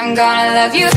I'm gonna love you.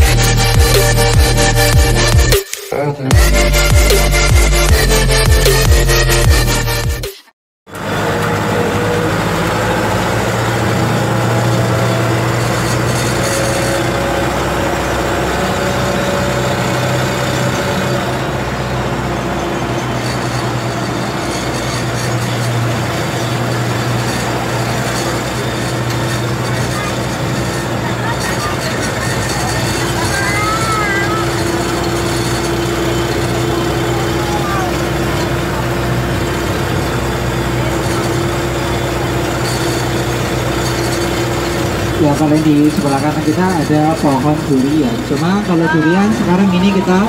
Ya, kalau di sebelah kanan kita ada pohon durian. Cuma kalau durian sekarang ini kita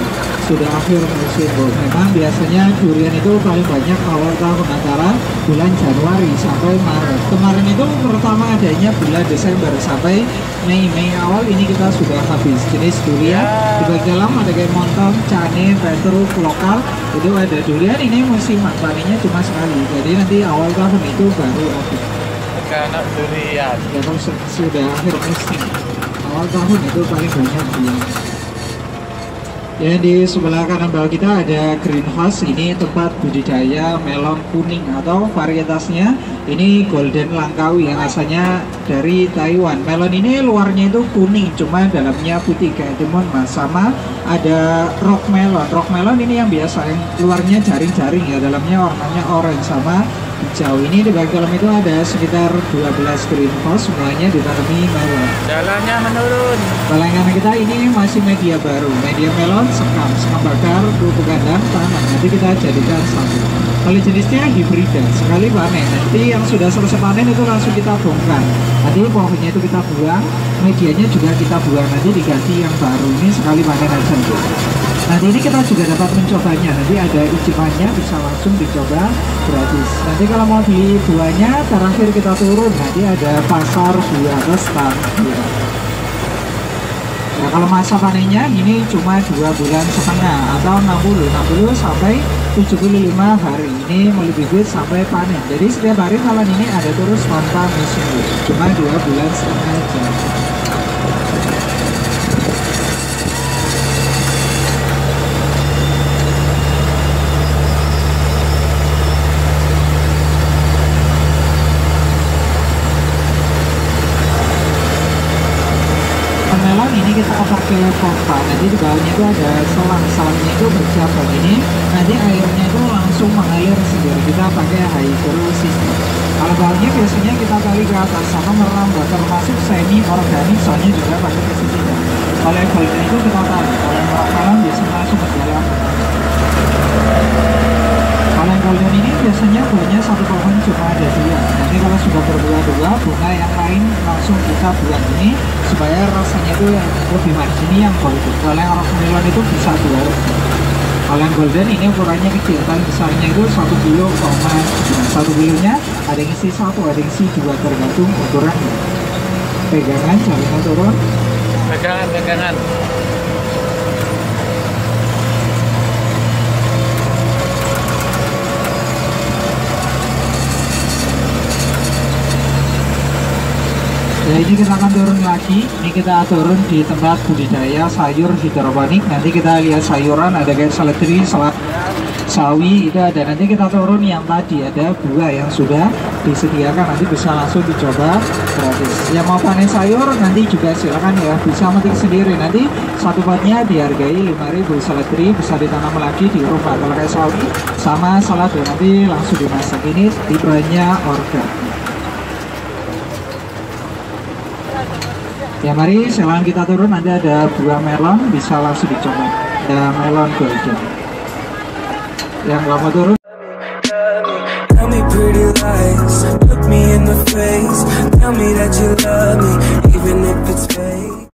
sudah akhir musim. Memang biasanya durian itu paling banyak kalau tahun antara bulan Januari sampai Maret. Kemarin itu pertama adanya bulan Desember sampai Mei awal ini kita sudah habis. Jenis durian di bagian dalam ada kayak montong, cane, petru, lokal. Itu ada durian ini musim panennya cuma sekali. Jadi nanti awal tahun itu baru habis. Anak durian ya, sudah akhir musim awal tahun itu paling banyak durian. Ya, di sebelah kanan bawah kita ada greenhouse. Ini tempat budidaya melon kuning atau varietasnya ini Golden Langkawi yang asalnya dari Taiwan. Melon ini luarnya itu kuning, cuma dalamnya putih kayak timun mas. Sama ada rock melon. Rock melon ini yang biasa, yang luarnya jaring-jaring ya, dalamnya warnanya orange sama hijau. Ini di bagian dalam itu ada sekitar 12 greenhouse, semuanya ditanami melon. Jalannya menurun. Balangan kita ini masih media baru, media melon sekam bakar, kerupuk kandang, tanam. Nanti kita jadikan sagu. Kalau jenisnya hibrida, sekali panen. Nanti yang sudah selesai panen itu langsung kita bongkar. Nanti pohonnya itu kita buang, medianya juga kita buang, nanti diganti yang baru. Ini sekali panen aja. Nanti ini kita juga dapat mencobanya, nanti ada icipannya bisa langsung dicoba gratis. Nanti kalau mau beli buahnya terakhir kita turun, nanti ada pasar buah atau stand buah. Nah, kalau masa panennya ini cuma 2,5 bulan atau 60 sampai 75 hari. Ini melebihi bibit sampai panen. Jadi setiap hari kalau ini ada terus tanpa musim, cuma 2,5 bulan aja. Kita pakai pompa, nanti di bawahnya itu ada selang-selangnya itu bercabang ini, nanti airnya itu langsung mengalir sendiri. Kita pakai hydro system. Kalau bawahnya biasanya kita kali ke atas sama merambah, termasuk semi organik, soalnya juga pakai pestisida. Kalau golden itu kita tarik, kalau merambah biasanya langsung ke dalam. Kalau golden ini biasanya buahnya satu pohon cuma ada 2. Nanti kalau sudah berdua-dua, bunga yang lain langsung kita buang ini supaya rasanya itu yang lebih manis. Ini yang golden. Kalau yang rock melon itu bisa 2. Kalau yang golden ini ukurannya kecil, paling besarnya itu 1 kilo. Nah, 1 kilonya ada yang isi 1, ada yang isi 2, tergantung ukuran. Pegangan, jalannya turun. Pegangan. Nah, ini kita akan turun lagi. Ini kita turun di tempat budidaya sayur hidroponik. Nanti kita lihat sayuran, ada kayak seledri, selada, sawi itu ada. Nanti kita turun yang tadi ada buah yang sudah disediakan, nanti bisa langsung dicoba gratis. Yang mau panen sayur nanti juga silakan ya, bisa metik sendiri. Nanti satu potnya dihargai 5.000. Seledri bisa ditanam lagi di rumah. Kalau kayak sawi sama selada nanti langsung dimasak. Ini tipranya organik. Ya, mari selang kita turun, nanti ada buah melon, bisa langsung dicoba. Ada melon golden. Yang gak mau turun. Tell me pretty lies, look me in the face, tell me that you love me, even if it's fake.